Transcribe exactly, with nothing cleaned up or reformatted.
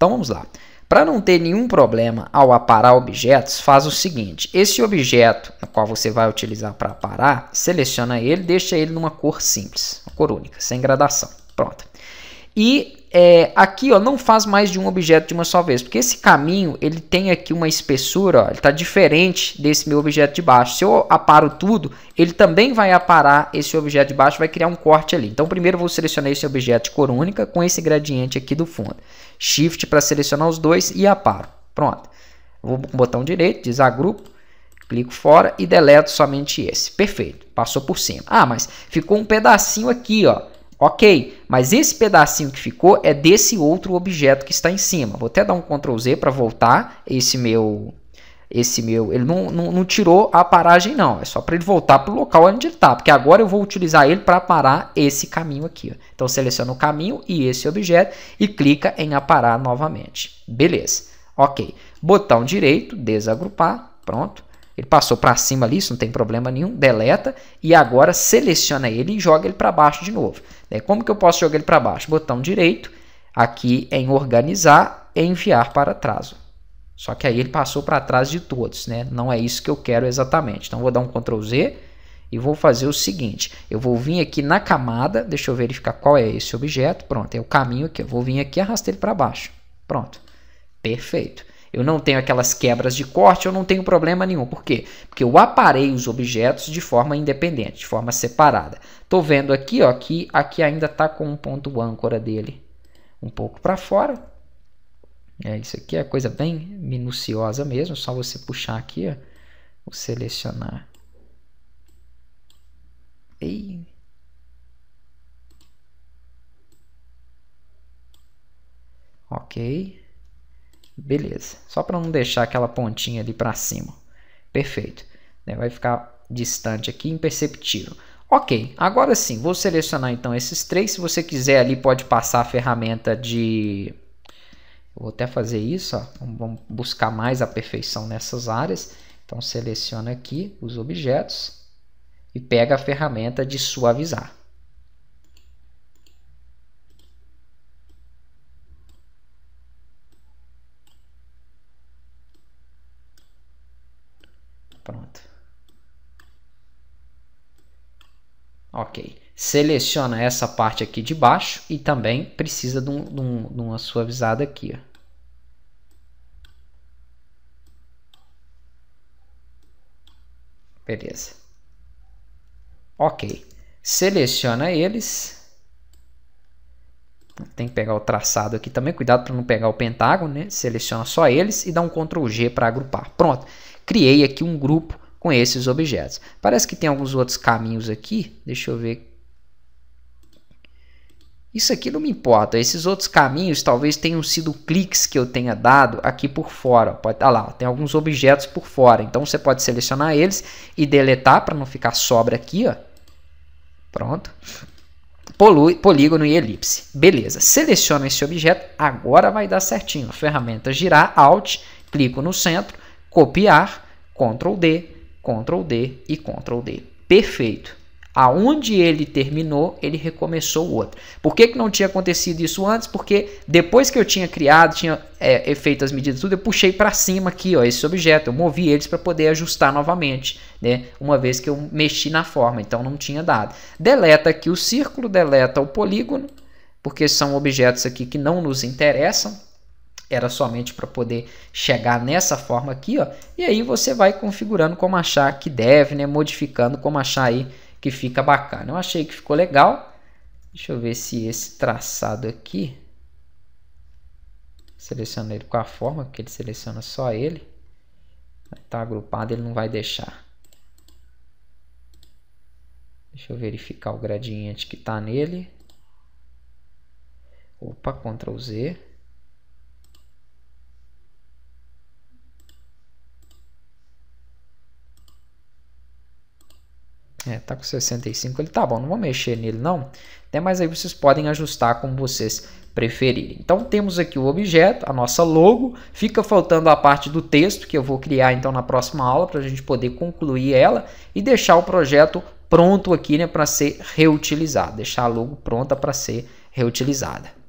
Então vamos lá. Para não ter nenhum problema ao aparar objetos, faz o seguinte. Esse objeto no qual você vai utilizar para aparar, seleciona ele, deixa ele numa cor simples, uma cor única, sem gradação. Pronto. E é, aqui ó, não faz mais de um objeto de uma só vez, porque esse caminho ele tem aqui uma espessura, ó, ele está diferente desse meu objeto de baixo. Se eu aparo tudo, ele também vai aparar esse objeto de baixo, vai criar um corte ali. Então primeiro eu vou selecionar esse objeto de cor única com esse gradiente aqui do fundo. Shift para selecionar os dois e aparo. Pronto. Vou com o botão direito, desagrupo, clico fora e deleto somente esse. Perfeito. Passou por cima. Ah, mas ficou um pedacinho aqui, ó. Ok, mas esse pedacinho que ficou é desse outro objeto que está em cima. Vou até dar um control zê para voltar esse meu... Esse meu ele não, não, não tirou a paragem não, é só para ele voltar para o local onde ele está. Porque agora eu vou utilizar ele para aparar esse caminho aqui. Ó. Então seleciona o caminho e esse objeto e clica em aparar novamente. Beleza, ok. Botão direito, desagrupar, pronto. Ele passou para cima ali, isso não tem problema nenhum, deleta. E agora seleciona ele e joga ele para baixo de novo. Como que eu posso jogar ele para baixo? Botão direito, aqui em organizar, enviar para trás. Só que aí ele passou para trás de todos, né? Não é isso que eu quero exatamente. Então vou dar um control zê e vou fazer o seguinte. Eu vou vir aqui na camada, deixa eu verificar qual é esse objeto. Pronto, é o caminho aqui. Eu vou vir aqui e arrastar ele para baixo. Pronto, perfeito. Eu não tenho aquelas quebras de corte, eu não tenho problema nenhum. Por quê? Porque eu aparei os objetos de forma independente, de forma separada. Estou vendo aqui ó, que aqui ainda está com um ponto âncora dele um pouco para fora. É, isso aqui é coisa bem minuciosa mesmo, só você puxar aqui, ó, ou selecionar. E... ok. Beleza, só para não deixar aquela pontinha ali para cima. Perfeito. Vai ficar distante aqui, imperceptível. Ok, agora sim, vou selecionar então esses três. Se você quiser ali, pode passar a ferramenta de... Eu vou até fazer isso, ó. Vamos buscar mais a perfeição nessas áreas. Então seleciona aqui os objetos e pega a ferramenta de suavizar. Pronto. Ok. Seleciona essa parte aqui de baixo e também precisa de, um, de, um, de uma suavizada aqui. Ó. Beleza. Ok. Seleciona eles. Tem que pegar o traçado aqui também. Cuidado para não pegar o pentágono, né? Seleciona só eles e dá um control gê para agrupar. Pronto. Criei aqui um grupo com esses objetos. Parece que tem alguns outros caminhos aqui. Deixa eu ver. Isso aqui não me importa. Esses outros caminhos talvez tenham sido cliques que eu tenha dado aqui por fora. Pode, ah lá, tem alguns objetos por fora. Então você pode selecionar eles e deletar para não ficar sobra aqui. Ó. Pronto. Polu, polígono e elipse. Beleza. Seleciona esse objeto. Agora vai dar certinho. Ferramenta girar, Alt, clico no centro. Copiar, control dê, control dê e control dê. Perfeito. Aonde ele terminou, ele recomeçou o outro. Por que que não tinha acontecido isso antes? Porque depois que eu tinha criado, tinha é, feito as medidas tudo, eu puxei para cima aqui, ó, esse objeto. Eu movi eles para poder ajustar novamente, né? Uma vez que eu mexi na forma, então não tinha dado. Deleta aqui o círculo, deleta o polígono, porque são objetos aqui que não nos interessam. Era somente para poder chegar nessa forma aqui, ó. E aí você vai configurando como achar que deve, né? Modificando como achar aí que fica bacana. Eu achei que ficou legal. Deixa eu ver se esse traçado aqui... Seleciona ele com a forma, porque ele seleciona só ele. Tá agrupado, ele não vai deixar. Deixa eu verificar o gradiente que tá nele. Opa, control zê. É, tá com sessenta e cinco, ele tá bom, não vou mexer nele não, né? Mas aí vocês podem ajustar como vocês preferirem. Então temos aqui o objeto, a nossa logo, fica faltando a parte do texto que eu vou criar então na próxima aula para a gente poder concluir ela e deixar o projeto pronto aqui, né, para ser reutilizado, deixar a logo pronta para ser reutilizada.